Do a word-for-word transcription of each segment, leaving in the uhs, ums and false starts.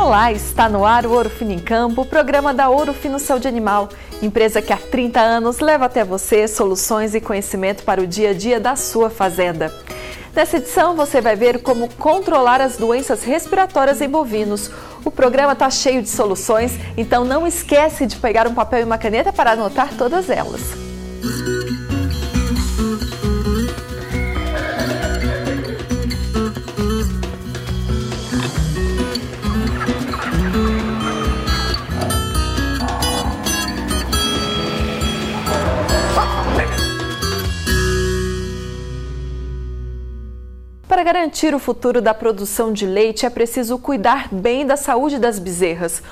Olá, está no ar o Ourofino em Campo, o programa da Ourofino Saúde Animal, empresa que há trinta anos leva até você soluções e conhecimento para o dia a dia da sua fazenda. Nessa edição você vai ver como controlar as doenças respiratórias em bovinos. O programa está cheio de soluções, então não esquece de pegar um papel e uma caneta para anotar todas elas. Para garantir o futuro da produção de leite, é preciso cuidar bem da saúde das bezerras.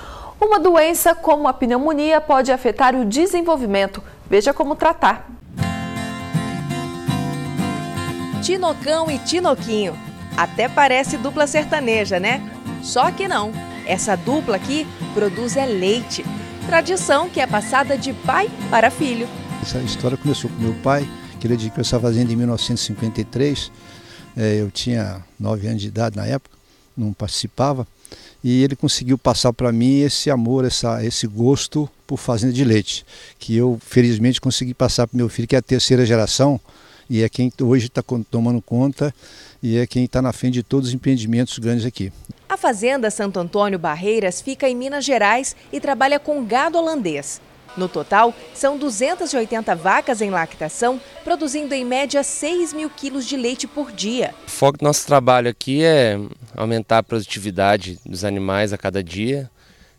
Uma doença como a pneumonia pode afetar o desenvolvimento. Veja como tratar. Tinocão e Tinoquinho. Até parece dupla sertaneja, né? Só que não. Essa dupla aqui produz é leite. Tradição que é passada de pai para filho. Essa história começou com meu pai, que ele dedicou essa fazenda em mil novecentos e cinquenta e três. Eu tinha nove anos de idade na época, não participava, e ele conseguiu passar para mim esse amor, essa, esse gosto por fazenda de leite, que eu felizmente consegui passar para meu filho, que é a terceira geração, e é quem hoje está tomando conta, e é quem está na frente de todos os empreendimentos grandes aqui. A Fazenda Santo Antônio Barreiras fica em Minas Gerais e trabalha com gado holandês. No total, são duzentas e oitenta vacas em lactação, produzindo em média seis mil quilos de leite por dia. O foco do nosso trabalho aqui é aumentar a produtividade dos animais a cada dia,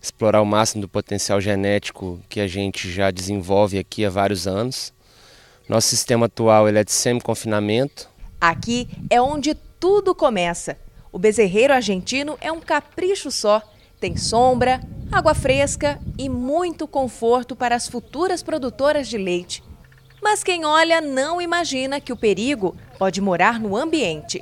explorar o máximo do potencial genético que a gente já desenvolve aqui há vários anos. Nosso sistema atual ele é de semi-confinamento. Aqui é onde tudo começa. O bezerreiro argentino é um capricho só. Tem sombra, água fresca e muito conforto para as futuras produtoras de leite. Mas quem olha não imagina que o perigo pode morar no ambiente.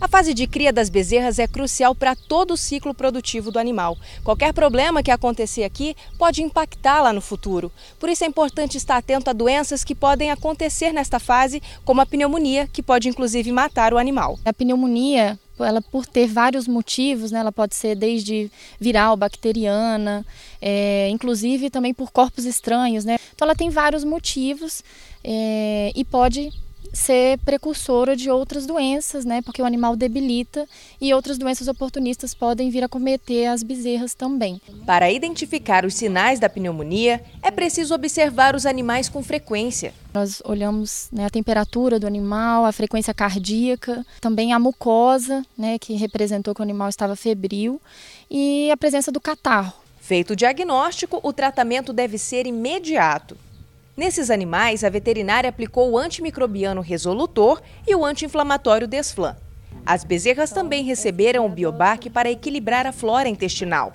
A fase de cria das bezerras é crucial para todo o ciclo produtivo do animal. Qualquer problema que acontecer aqui pode impactar lá no futuro. Por isso é importante estar atento a doenças que podem acontecer nesta fase, como a pneumonia, que pode inclusive matar o animal. A pneumonia, ela por ter vários motivos, né, ela pode ser desde viral, bacteriana, é, inclusive também por corpos estranhos, né? Então ela tem vários motivos é, e pode ser precursora de outras doenças, né? Porque o animal debilita e outras doenças oportunistas podem vir a acometer as bezerras também. Para identificar os sinais da pneumonia, é preciso observar os animais com frequência. Nós olhamos, né, a temperatura do animal, a frequência cardíaca, também a mucosa, né, que representou que o animal estava febril, e a presença do catarro. Feito o diagnóstico, o tratamento deve ser imediato. Nesses animais, a veterinária aplicou o antimicrobiano resolutor e o anti-inflamatório Desflan. As bezerras também receberam o Biobac para equilibrar a flora intestinal.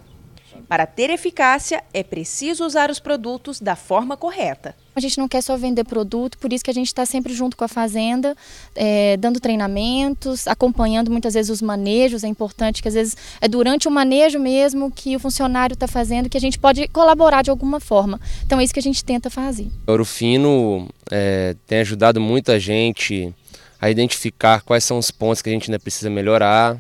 Para ter eficácia, é preciso usar os produtos da forma correta. A gente não quer só vender produto, por isso que a gente está sempre junto com a fazenda, é, dando treinamentos, acompanhando muitas vezes os manejos. É importante que às vezes é durante o manejo mesmo que o funcionário está fazendo, que a gente pode colaborar de alguma forma. Então é isso que a gente tenta fazer. O Ourofino é, tem ajudado muito a gente a identificar quais são os pontos que a gente ainda precisa melhorar,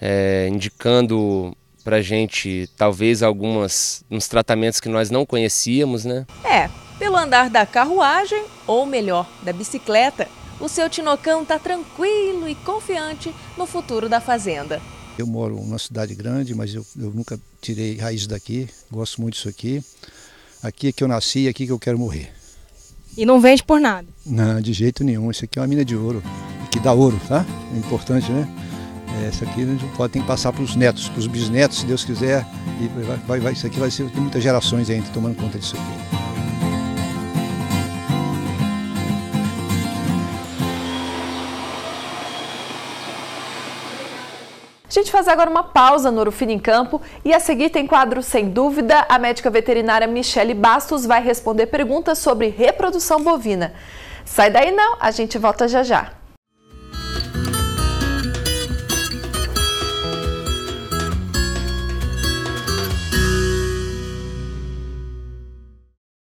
é, indicando para a gente talvez algumas, uns tratamentos que nós não conhecíamos, né? É. Pelo andar da carruagem, ou melhor, da bicicleta, o seu Tinocão está tranquilo e confiante no futuro da fazenda. Eu moro numa cidade grande, mas eu, eu nunca tirei raiz daqui, gosto muito disso aqui. Aqui é que eu nasci e aqui é que eu quero morrer. E não vende por nada? Não, de jeito nenhum. Isso aqui é uma mina de ouro, que dá ouro, tá? É importante, né? Essa aqui a gente pode tem que passar para os netos, para os bisnetos, se Deus quiser. E vai, vai, vai, isso aqui vai ser, tem muitas gerações ainda tomando conta disso aqui. A gente faz agora uma pausa no Ourofino em Campo e a seguir tem quadro Sem Dúvida. A médica veterinária Michele Bastos vai responder perguntas sobre reprodução bovina. Sai daí não, a gente volta já já.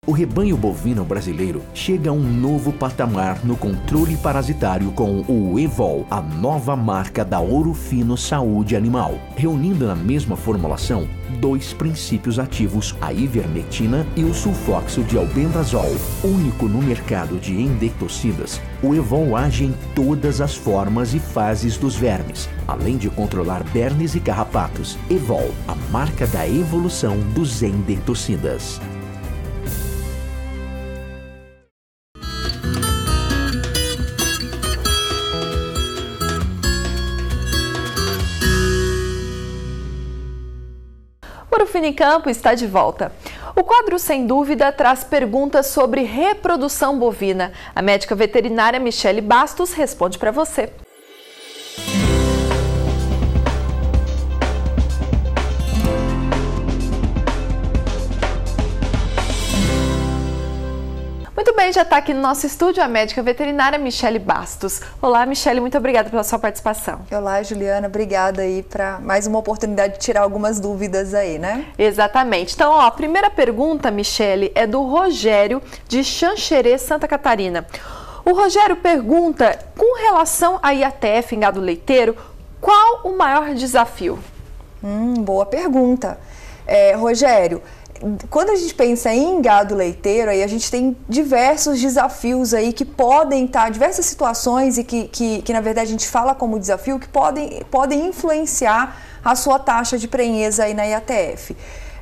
O o rebanho bovino brasileiro chega a um novo patamar no controle parasitário com o EVOL, a nova marca da Ourofino Saúde Animal, reunindo na mesma formulação dois princípios ativos, a ivermectina e o sulfoxo de albendazol. Único no mercado de endectocidas, o EVOL age em todas as formas e fases dos vermes, além de controlar bernes e carrapatos. EVOL, a marca da evolução dos endectocidas. Ourofino em Campo está de volta. O quadro, sem dúvida, traz perguntas sobre reprodução bovina. A médica veterinária Michele Bastos responde para você. Muito bem, já está aqui no nosso estúdio a médica veterinária Michele Bastos. Olá, Michele, muito obrigada pela sua participação. Olá, Juliana, obrigada aí para mais uma oportunidade de tirar algumas dúvidas aí, né? Exatamente. Então, ó, a primeira pergunta, Michele, é do Rogério de Chanxerê, Santa Catarina. O Rogério pergunta, com relação à I A T F em gado leiteiro, qual o maior desafio? Hum, boa pergunta. É, Rogério, quando a gente pensa em gado leiteiro, aí a gente tem diversos desafios aí que podem estar, diversas situações e que, que, que na verdade a gente fala como desafio, que podem, podem influenciar a sua taxa de prenhez aí na I A T F.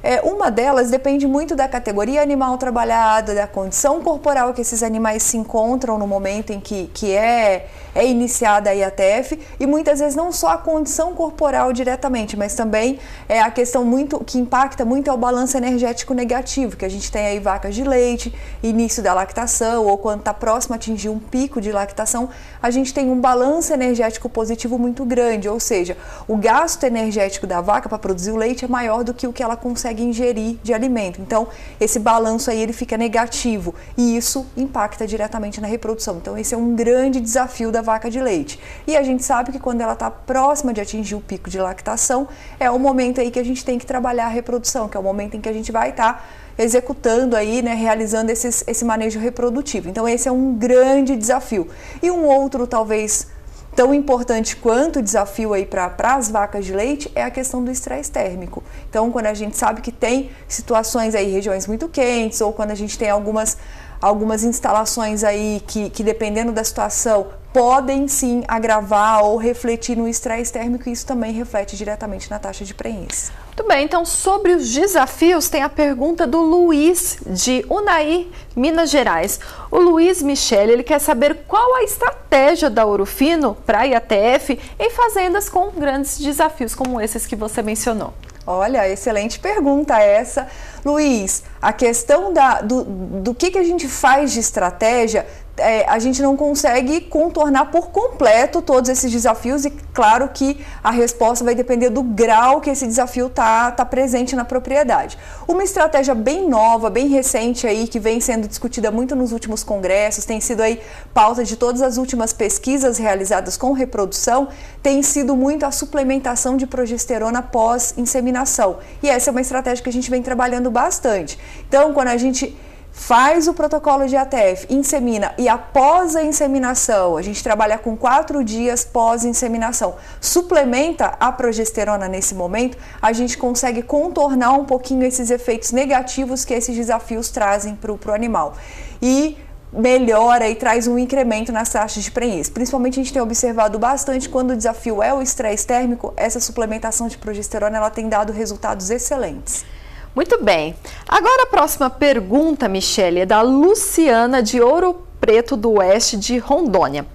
É, uma delas depende muito da categoria animal trabalhada, da condição corporal que esses animais se encontram no momento em que, que é, é iniciada a I A T F, e muitas vezes não só a condição corporal diretamente, mas também é a questão muito que impacta muito é o balanço energético negativo, que a gente tem aí vacas de leite, início da lactação, ou quando está próximo a atingir um pico de lactação, a gente tem um balanço energético positivo muito grande, ou seja, o gasto energético da vaca para produzir o leite é maior do que o que ela consegue ingerir de alimento. Então, esse balanço aí ele fica negativo e isso impacta diretamente na reprodução. Então, esse é um grande desafio da vaca de leite. E a gente sabe que quando ela está próxima de atingir o pico de lactação, é o momento aí que a gente tem que trabalhar a reprodução, que é o momento em que a gente vai estar tá executando aí, né, realizando esses, esse manejo reprodutivo. Então, esse é um grande desafio. E um outro, talvez, tão importante quanto o desafio aí para as vacas de leite é a questão do estresse térmico. Então, quando a gente sabe que tem situações aí, regiões muito quentes, ou quando a gente tem algumas, algumas instalações aí que, que, dependendo da situação, podem sim agravar ou refletir no estresse térmico, e isso também reflete diretamente na taxa de prenhez. Muito bem, então sobre os desafios tem a pergunta do Luiz de Unaí, Minas Gerais. O Luiz, Michele, ele quer saber qual a estratégia da Ourofino para a I A T F em fazendas com grandes desafios como esses que você mencionou. Olha, excelente pergunta essa. Luiz, a questão da, do, do que, que a gente faz de estratégia, é, a gente não consegue contornar por completo todos esses desafios e claro que a resposta vai depender do grau que esse desafio está tá presente na propriedade. Uma estratégia bem nova, bem recente aí, que vem sendo discutida muito nos últimos congressos, tem sido aí pauta de todas as últimas pesquisas realizadas com reprodução, tem sido muito a suplementação de progesterona pós inseminação. E essa é uma estratégia que a gente vem trabalhando bastante. Então, quando a gente faz o protocolo de I A T F, insemina e após a inseminação, a gente trabalha com quatro dias pós-inseminação, suplementa a progesterona nesse momento, a gente consegue contornar um pouquinho esses efeitos negativos que esses desafios trazem para o animal. E melhora e traz um incremento nas taxas de prenhez. Principalmente a gente tem observado bastante quando o desafio é o estresse térmico, essa suplementação de progesterona ela tem dado resultados excelentes. Muito bem. Agora a próxima pergunta, Michele, é da Luciana de Ouro Preto do Oeste de Rondônia.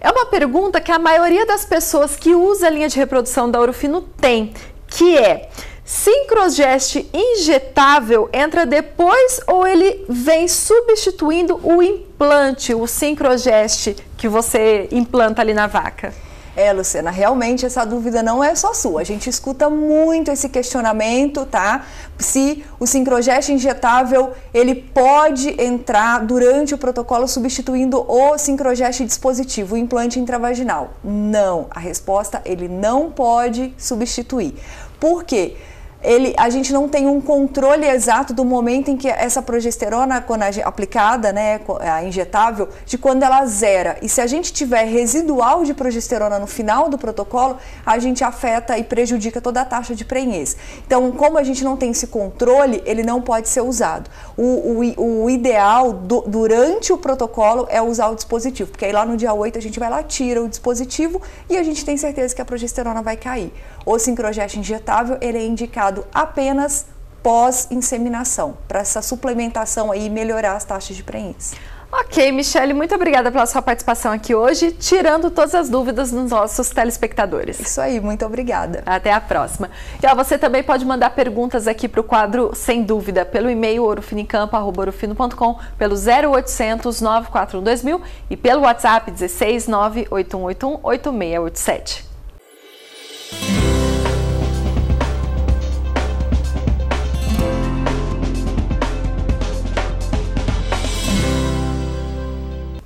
É uma pergunta que a maioria das pessoas que usa a linha de reprodução da Ourofino tem, que é: sincrogest injetável entra depois ou ele vem substituindo o implante, o sincrogest que você implanta ali na vaca? É, Luciana, realmente essa dúvida não é só sua. A gente escuta muito esse questionamento, tá? Se o sincrogest injetável, ele pode entrar durante o protocolo substituindo o sincrogest dispositivo, o implante intravaginal. Não, a resposta, ele não pode substituir. Por quê? ele, a gente não tem um controle exato do momento em que essa progesterona, quando a, aplicada, né, a injetável, de quando ela zera. E se a gente tiver residual de progesterona no final do protocolo, a gente afeta e prejudica toda a taxa de prenhez. Então, como a gente não tem esse controle, ele não pode ser usado. O, o, o ideal do, durante o protocolo é usar o dispositivo, porque aí lá no dia oito a gente vai lá, tira o dispositivo e a gente tem certeza que a progesterona vai cair. O sincrogest injetável, ele é indicado apenas pós-inseminação, para essa suplementação aí melhorar as taxas de prenhez. Ok, Michele, muito obrigada pela sua participação aqui hoje, tirando todas as dúvidas dos nossos telespectadores. Isso aí, muito obrigada. Até a próxima. E ó, você também pode mandar perguntas aqui para o quadro Sem Dúvida, pelo e-mail ourofino em campo arroba ourofino ponto com, pelo zero oitocentos, nove quatro um, dois mil e pelo WhatsApp dezesseis, nove oito um oito um, oito seis oito sete.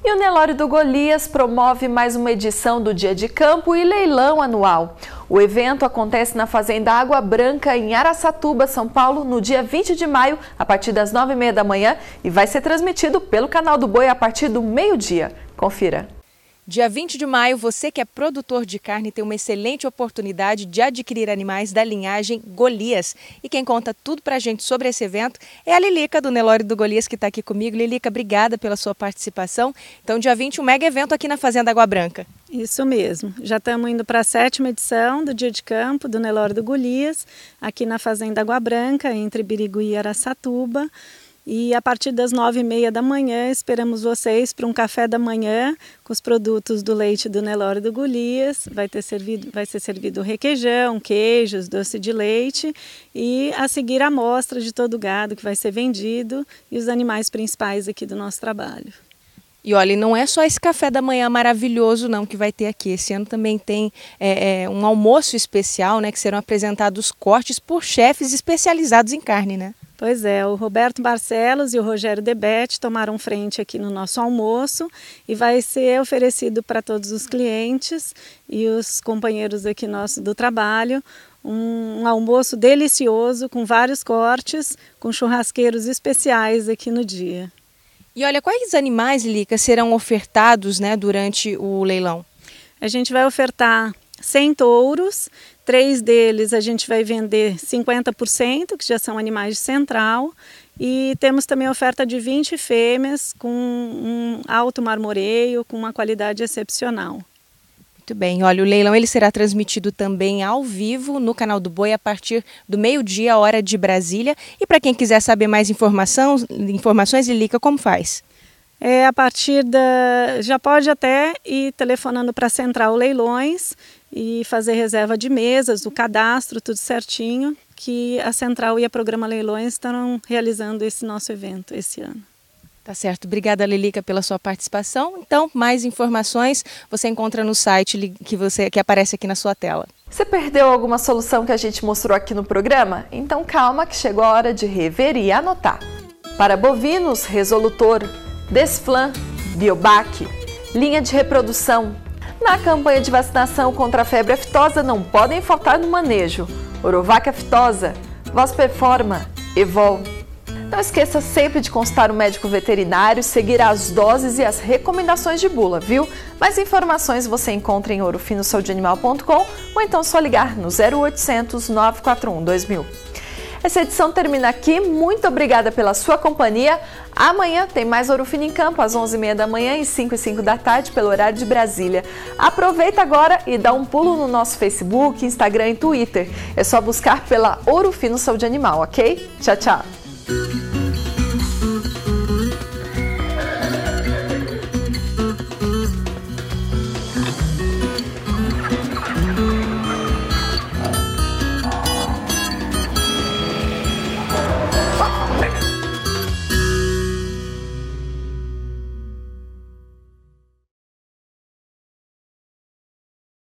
E o Nelore do Golias promove mais uma edição do Dia de Campo e Leilão Anual. O evento acontece na Fazenda Água Branca, em Araçatuba, São Paulo, no dia vinte de maio, a partir das nove e meia da manhã, e vai ser transmitido pelo Canal do Boi a partir do meio-dia. Confira. Dia vinte de maio, você que é produtor de carne tem uma excelente oportunidade de adquirir animais da linhagem Golias. E quem conta tudo pra gente sobre esse evento é a Lilica, do Nelore do Golias, que está aqui comigo. Lilica, obrigada pela sua participação. Então, dia vinte, um mega evento aqui na Fazenda Água Branca. Isso mesmo. Já estamos indo para a sétima edição do Dia de Campo do Nelore do Golias, aqui na Fazenda Água Branca, entre Birigui e Araçatuba. E a partir das nove e meia da manhã, esperamos vocês para um café da manhã com os produtos do leite do Nelore do Golias. Vai ter servido, vai ser servido requeijão, queijos, doce de leite e a seguir a amostra de todo o gado que vai ser vendido e os animais principais aqui do nosso trabalho. E olha, não é só esse café da manhã maravilhoso não que vai ter aqui. Esse ano também tem é, é, um almoço especial, né, que serão apresentados cortes por chefes especializados em carne, né? Pois é, o Roberto Barcelos e o Rogério Debete tomaram frente aqui no nosso almoço e vai ser oferecido para todos os clientes e os companheiros aqui nosso do trabalho um almoço delicioso com vários cortes, com churrasqueiros especiais aqui no dia. E olha, quais animais, Lica, serão ofertados, né, durante o leilão? A gente vai ofertar cem touros, três deles a gente vai vender cinquenta por cento, que já são animais de central, e temos também oferta de vinte fêmeas com um alto marmoreio, com uma qualidade excepcional. Muito bem, olha, o leilão ele será transmitido também ao vivo no Canal do Boi a partir do meio-dia, hora de Brasília. E para quem quiser saber mais informação, informações, Lilica, como faz? É a partir da... já pode até ir telefonando para a Central Leilões e fazer reserva de mesas, o cadastro, tudo certinho, que a Central e a Programa Leilões estarão realizando esse nosso evento esse ano. Tá certo. Obrigada, Lilica, pela sua participação. Então, mais informações você encontra no site que, você, que aparece aqui na sua tela. Você perdeu alguma solução que a gente mostrou aqui no programa? Então calma que chegou a hora de rever e anotar. Para bovinos, Resolutor, Desflan, Biobac, linha de reprodução. Na campanha de vacinação contra a febre aftosa não podem faltar no manejo. Orovaca Aftosa, Voz Performa, EVOL. Não esqueça sempre de consultar o médico veterinário, seguir as doses e as recomendações de bula, viu? Mais informações você encontra em ourofino saúde animal ponto com ou então só ligar no zero oitocentos, nove quatro um, dois mil. Essa edição termina aqui. Muito obrigada pela sua companhia. Amanhã tem mais Ourofino em Campo, às onze e meia da manhã e cinco e cinco da tarde, pelo horário de Brasília. Aproveita agora e dá um pulo no nosso Facebook, Instagram e Twitter. É só buscar pela Ourofino Saúde Animal, ok? Tchau, tchau!